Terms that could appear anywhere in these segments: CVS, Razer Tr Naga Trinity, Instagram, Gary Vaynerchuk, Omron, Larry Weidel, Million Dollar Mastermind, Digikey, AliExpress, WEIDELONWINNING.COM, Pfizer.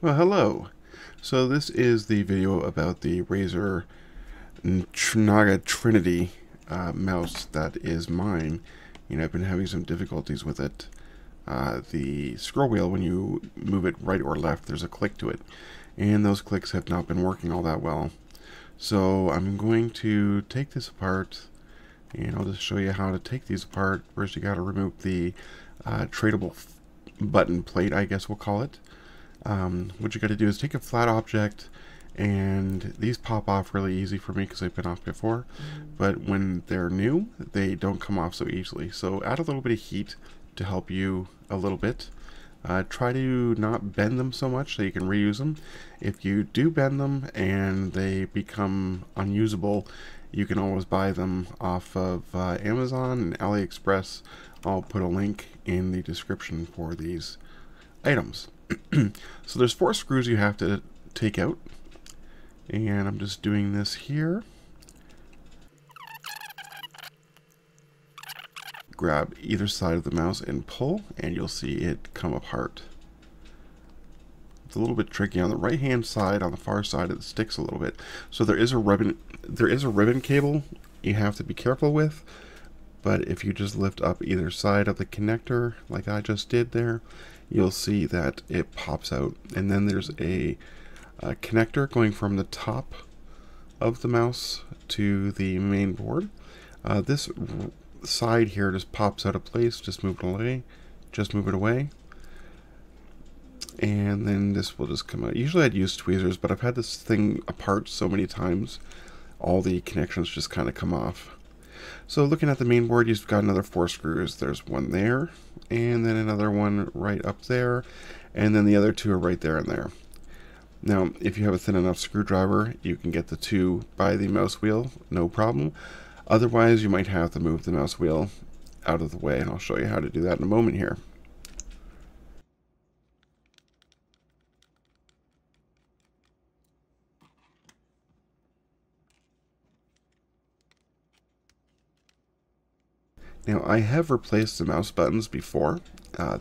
Well, hello. So this is the video about the Razer Tr Naga Trinity mouse that is mine. You know, I've been having some difficulties with it. The scroll wheel, when you move it right or left, there's a click to it, and those clicks have not been working all that well. So I'm going to take this apart, and I'll just show you how to take these apart. First, you got to remove the tradable button plate, I guess we'll call it. What you got to do is take a flat object, and these pop off really easy for me because they've been off before, but when they're new they don't come off so easily. So add a little bit of heat to help you a little bit. Try to not bend them so much so you can reuse them. If you do bend them and they become unusable, you can always buy them off of Amazon and AliExpress. I'll put a link in the description for these items. So there's 4 screws you have to take out, and I'm just doing this here. Grab either side of the mouse and pull, and you'll see it come apart. It's a little bit tricky on the right hand side. On the far side it sticks a little bit, so there is a ribbon cable you have to be careful with. But if you just lift up either side of the connector like I just did there, you'll see that it pops out. And then there's a connector going from the top of the mouse to the main board. This side here just pops out of place. Just move it away. Just move it away. And then this will just come out. Usually I'd use tweezers, but I've had this thing apart so many times, all the connections just kind of come off. So looking at the main board, you've got another 4 screws. There's one there, and then another one right up there, and then the other 2 are right there and there. Now, if you have a thin enough screwdriver, you can get the 2 by the mouse wheel, no problem. Otherwise, you might have to move the mouse wheel out of the way, and I'll show you how to do that in a moment here. Now, I have replaced the mouse buttons before.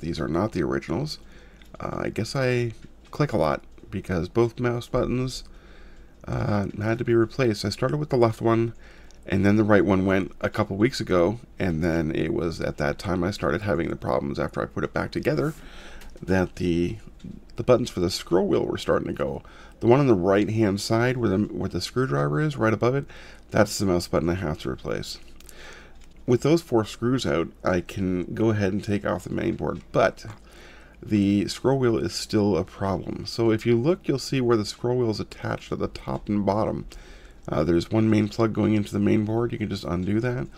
These are not the originals. I guess I click a lot because both mouse buttons had to be replaced. I started with the left one, and then the right one went a couple weeks ago, and then it was at that time I started having the problems after I put it back together that the buttons for the scroll wheel were starting to go. The one on the right hand side where the screwdriver is right above it, that's the mouse button I have to replace. With those 4 screws out, I can go ahead and take off the main board, but the scroll wheel is still a problem. So if you look, you'll see where the scroll wheel is attached at the top and bottom. There's one main plug going into the main board. You can just undo that.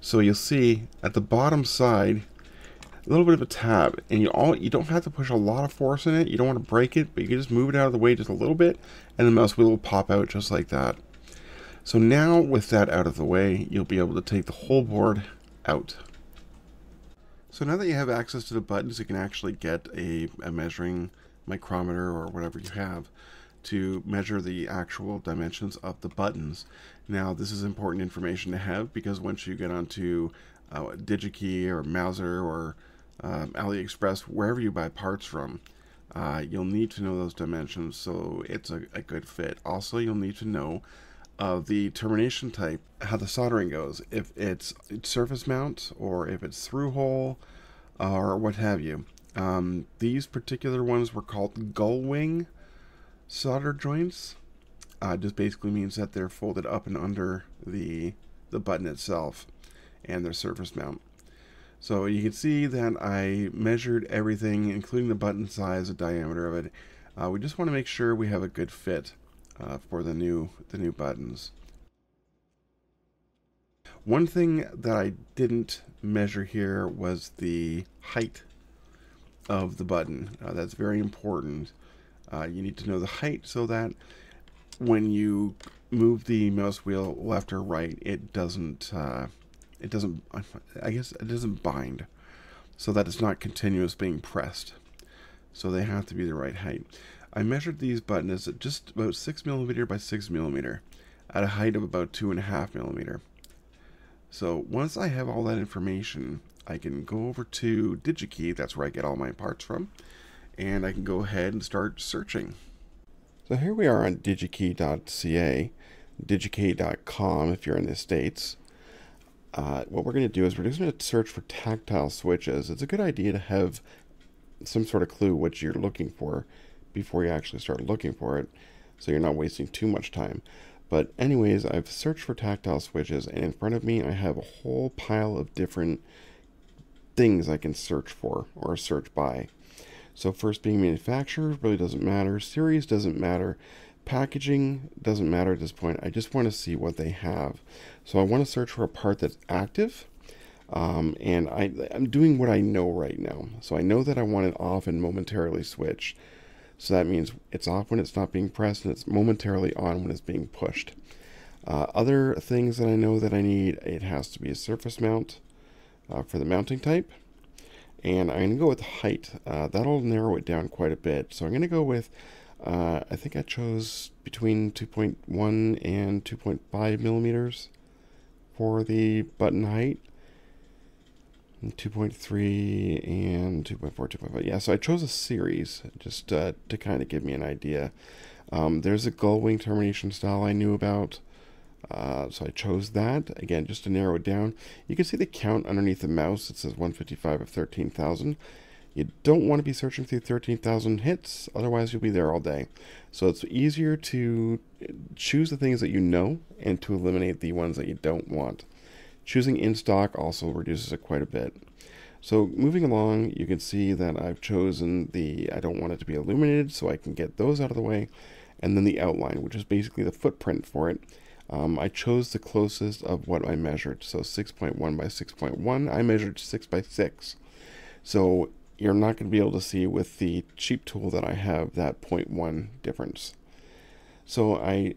So you'll see at the bottom side a little bit of a tab, and you don't have to push a lot of force in it. You don't want to break it, but you can just move it out of the way just a little bit, and the mouse wheel will pop out just like that. So now with that out of the way, you'll be able to take the whole board out. So now that you have access to the buttons, you can actually get a measuring micrometer or whatever you have to measure the actual dimensions of the buttons. Now this is important information to have, because once you get onto Digikey or Razer or AliExpress, wherever you buy parts from, you'll need to know those dimensions, so it's a good fit. Also, you'll need to know of the termination type, how the soldering goes, if it's surface mount or if it's through hole or what have you. These particular ones were called gull wing solder joints. Just basically means that they're folded up and under the button itself, and their surface mount. So you can see that I measured everything, including the button size, the diameter of it. We just want to make sure we have a good fit for the new buttons. One thing that I didn't measure here was the height of the button. That's very important. You need to know the height so that when you move the mouse wheel left or right, it doesn't bind, so that it's not continuous being pressed. So they have to be the right height. I measured these buttons at just about 6 millimeter by 6 millimeter. at a height of about 2.5 millimeters. So once I have all that information, I can go over to Digikey, that's where I get all my parts from, and I can go ahead and start searching. So here we are on digikey.ca, digikey.com if you're in the States. What we're going to do is we're just going to search for tactile switches. It's a good idea to have some sort of clue what you're looking for before you actually start looking for it, so you're not wasting too much time. But anyways, I've searched for tactile switches, and in front of me I have a whole pile of different things I can search for or search by. So first being manufacturer really doesn't matter, series doesn't matter, packaging doesn't matter at this point. I just want to see what they have. So I want to search for a part that's active, and I'm doing what I know right now. So I know that I want it off and momentarily switch. So that means it's off when it's not being pressed, and it's momentarily on when it's being pushed. Other things that I know that I need, it has to be a surface mount for the mounting type. And I'm going to go with height. That'll narrow it down quite a bit. So I'm going to go with, I think I chose between 2.1 and 2.5 millimeters for the button height. 2.3 and 2.4, 2.5. Yeah, so I chose a series just to kind of give me an idea. There's a gull wing termination style I knew about, so I chose that. Again, just to narrow it down. You can see the count underneath the mouse. It says 155 of 13,000. You don't want to be searching through 13,000 hits, otherwise you'll be there all day. So it's easier to choose the things that you know and to eliminate the ones that you don't want. Choosing in stock also reduces it quite a bit. So moving along, you can see that I've chosen the, I don't want it to be illuminated, so I can get those out of the way. And then the outline, which is basically the footprint for it. I chose the closest of what I measured. So 6.1 by 6.1, I measured 6 by 6. So you're not going to be able to see with the cheap tool that I have that 0.1 difference. So I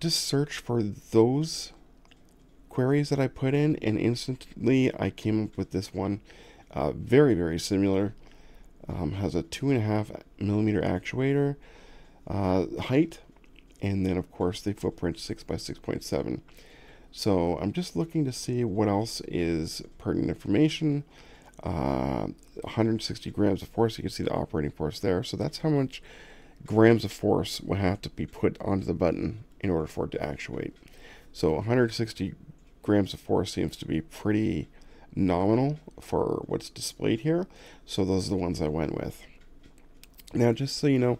just search for those queries that I put in, and instantly I came up with this one. Very, very similar. Has a 2.5 millimeter actuator, height, and then of course the footprint 6 by 6.7. So I'm just looking to see what else is pertinent information. 160 grams of force, you can see the operating force there. So that's how much grams of force will have to be put onto the button in order for it to actuate. So 160 grams of force seems to be pretty nominal for what's displayed here. So those are the ones I went with. Now, just so you know,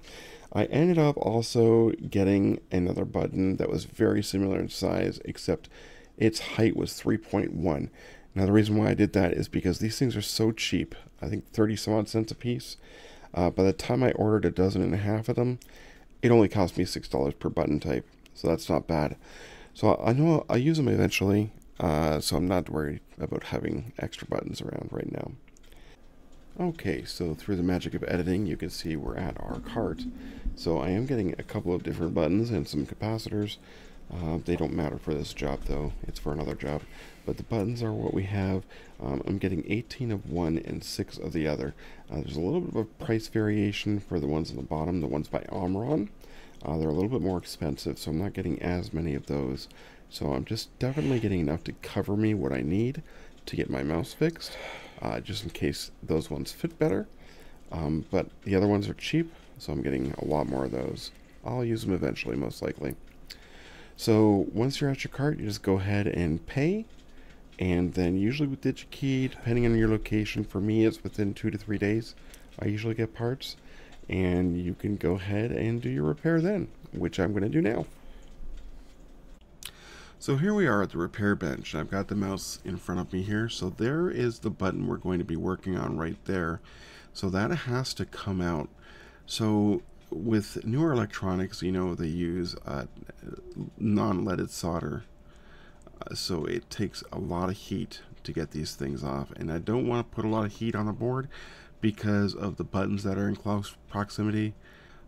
I ended up also getting another button that was very similar in size, except its height was 3.1. Now, the reason why I did that is because these things are so cheap. I think 30-some-odd cents a piece. By the time I ordered 12.5 of them, it only cost me $6 per button type. So that's not bad. So I know I'll use them eventually, so I'm not worried about having extra buttons around right now. Okay, so through the magic of editing, you can see we're at our cart. So I am getting a couple of different buttons and some capacitors. They don't matter for this job though, it's for another job. But the buttons are what we have. I'm getting 18 of one and 6 of the other. There's a little bit of a price variation for the ones on the bottom, the ones by Omron. They're a little bit more expensive, so I'm not getting as many of those. So I'm just definitely getting enough to cover me what I need to get my mouse fixed, just in case those ones fit better. But the other ones are cheap, so I'm getting a lot more of those. I'll use them eventually, most likely. So once you're at your cart, you just go ahead and pay. And then usually with Digikey, depending on your location, for me it's within 2 to 3 days I usually get parts. And you can go ahead and do your repair then, which I'm going to do now. So here we are at the repair bench. I've got the mouse in front of me here. So there is the button we're going to be working on right there. So that has to come out. So with newer electronics, you know, they use non-leaded solder. So it takes a lot of heat to get these things off. And I don't want to put a lot of heat on the board because of the buttons that are in close proximity.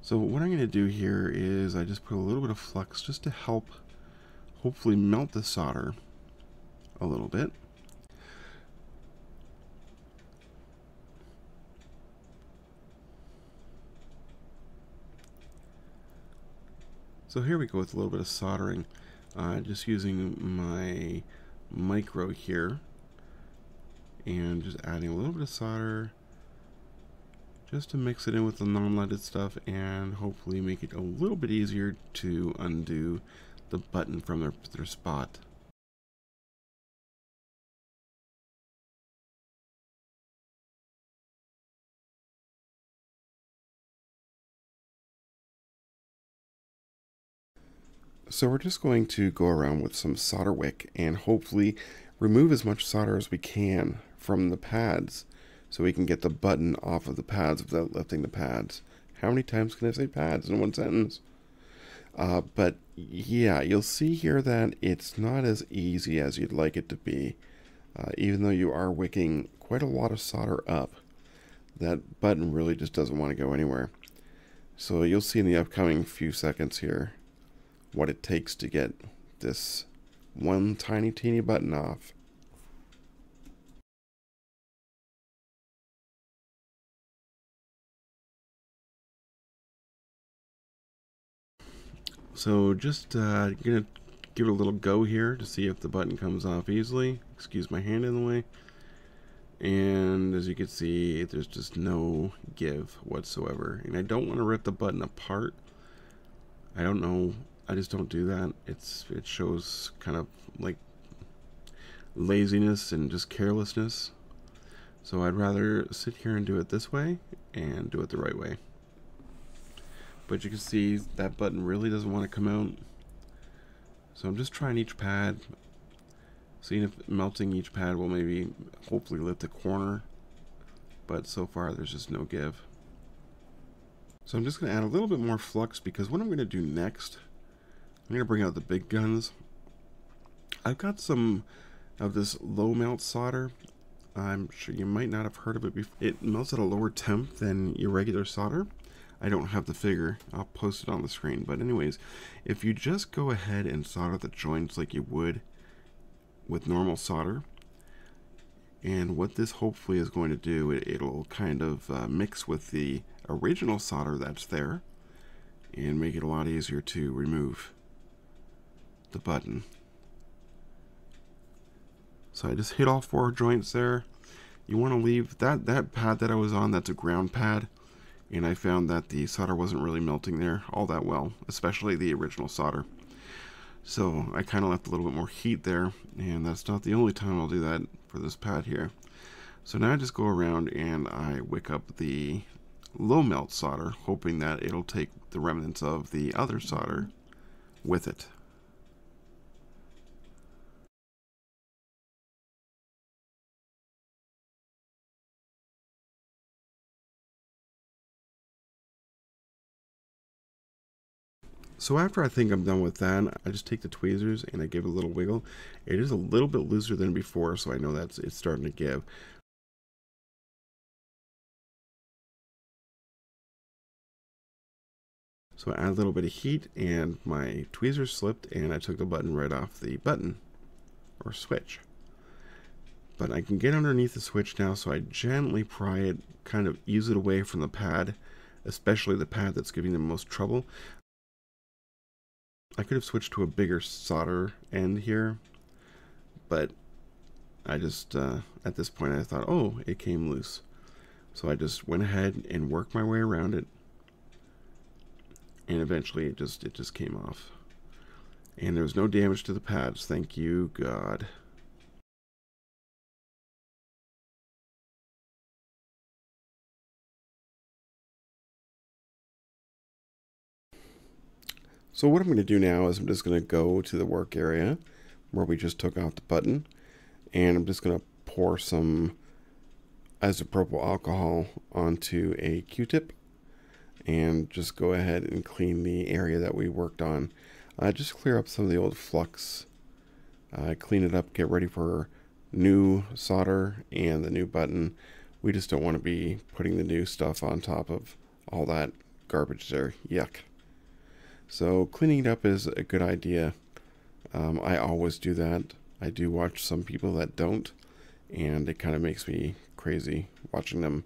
So what I'm going to do here is I just put a little bit of flux just to help hopefully melt the solder a little bit. So here we go with a little bit of soldering. just using my micro here and just adding a little bit of solder just to mix it in with the non-leaded stuff and hopefully make it a little bit easier to undo the button from their spot. So we're just going to go around with some solder wick and hopefully remove as much solder as we can from the pads so we can get the button off of the pads without lifting the pads. How many times can I say pads in one sentence? But yeah, you'll see here that it's not as easy as you'd like it to be. Even though you are wicking quite a lot of solder up, that button really just doesn't want to go anywhere. So you'll see in the upcoming few seconds here what it takes to get this one tiny teeny button off. So just gonna give it a little go here to see if the button comes off easily. Excuse my hand in the way. And as you can see, there's just no give whatsoever. And I don't want to rip the button apart. I don't know. I just don't do that. It shows kind of like laziness and just carelessness. So I'd rather sit here and do it this way and do it the right way. But you can see that button really doesn't want to come out. So I'm just trying each pad, seeing if melting each pad will maybe hopefully lift the corner. But so far there's just no give. So I'm just going to add a little bit more flux because what I'm going to do next, I'm going to bring out the big guns. I've got some of this low melt solder. I'm sure you might not have heard of it before. It melts at a lower temp than your regular solder. I don't have the figure, I'll post it on the screen, but anyways, if you just go ahead and solder the joints like you would with normal solder, and what this hopefully is going to do, it'll kind of mix with the original solder that's there and make it a lot easier to remove the button. So I just hit all four joints there. You want to leave that pad that I was on, that's a ground pad. And I found that the solder wasn't really melting there all that well, especially the original solder. So I kind of left a little bit more heat there, and that's not the only time I'll do that for this pad here. So now I just go around and I wick up the low melt solder, hoping that it'll take the remnants of the other solder with it. So after I think I'm done with that, I just take the tweezers and I give it a little wiggle. It is a little bit looser than before, so I know that it's starting to give. So I add a little bit of heat and my tweezer slipped and I took the button right off the button or switch. But I can get underneath the switch now, so I gently pry it, kind of ease it away from the pad, especially the pad that's giving the most trouble. I could have switched to a bigger solder end here, but I just, at this point I thought, oh, it came loose. So I just went ahead and worked my way around it, and eventually it just came off. And there was no damage to the pads, thank you, God. So what I'm going to do now is I'm just going to go to the work area where we just took off the button, and I'm just going to pour some isopropyl alcohol onto a Q-tip and just go ahead and clean the area that we worked on. Just clear up some of the old flux, clean it up, get ready for new solder and the new button. We just don't want to be putting the new stuff on top of all that garbage there. Yuck. So cleaning it up is a good idea. I always do that. I do watch some people that don't, and it kind of makes me crazy watching them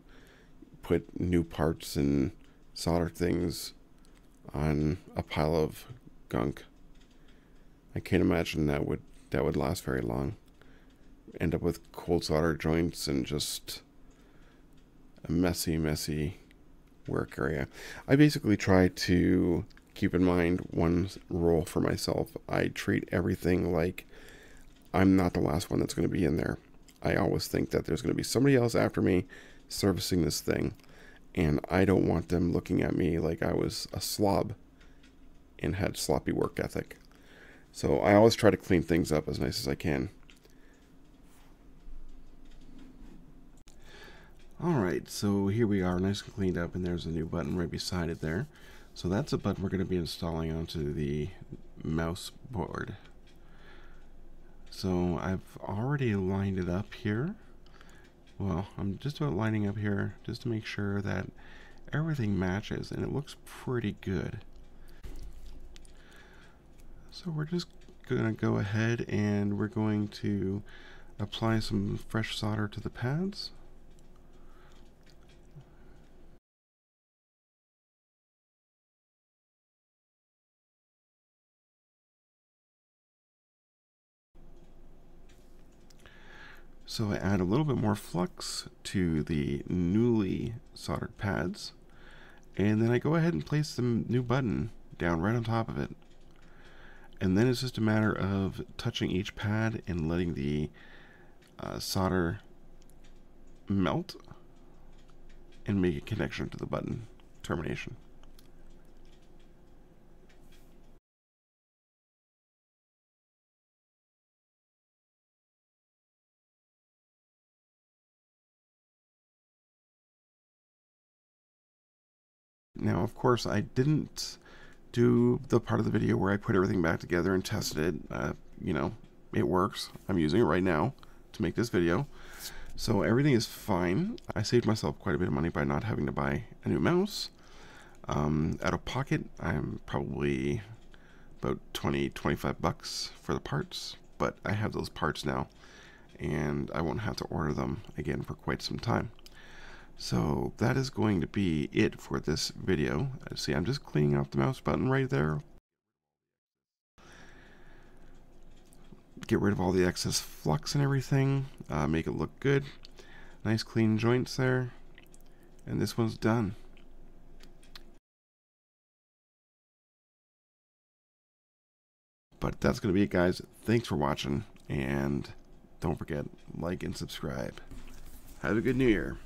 put new parts and solder things on a pile of gunk. I can't imagine that would last very long. End up with cold solder joints and just a messy, messy work area. I basically try to keep in mind one rule for myself. I treat everything like I'm not the last one that's going to be in there. I always think that there's going to be somebody else after me servicing this thing, and I don't want them looking at me like I was a slob and had sloppy work ethic. So I always try to clean things up as nice as I can. Alright, so here we are, nice and cleaned up, and there's a new button right beside it there. So that's a button we're going to be installing onto the mouse board. So I've already lined it up here. Well, I'm just about lining up here just to make sure that everything matches, and it looks pretty good. So we're just going to go ahead and we're going to apply some fresh solder to the pads. So I add a little bit more flux to the newly soldered pads, and then I go ahead and place the new button down right on top of it. And then it's just a matter of touching each pad and letting the solder melt and make a connection to the button termination. Now, of course, I didn't do the part of the video where I put everything back together and tested it. You know, it works. I'm using it right now to make this video. So everything is fine. I saved myself quite a bit of money by not having to buy a new mouse. Out of pocket, I'm probably about 20, 25 bucks for the parts, but I have those parts now and I won't have to order them again for quite some time. So that is going to be it for this video. See, I'm just cleaning off the mouse button right there. Get rid of all the excess flux and everything. Make it look good. Nice clean joints there. And this one's done. But that's going to be it, guys. Thanks for watching. And don't forget, like and subscribe. Have a good New Year.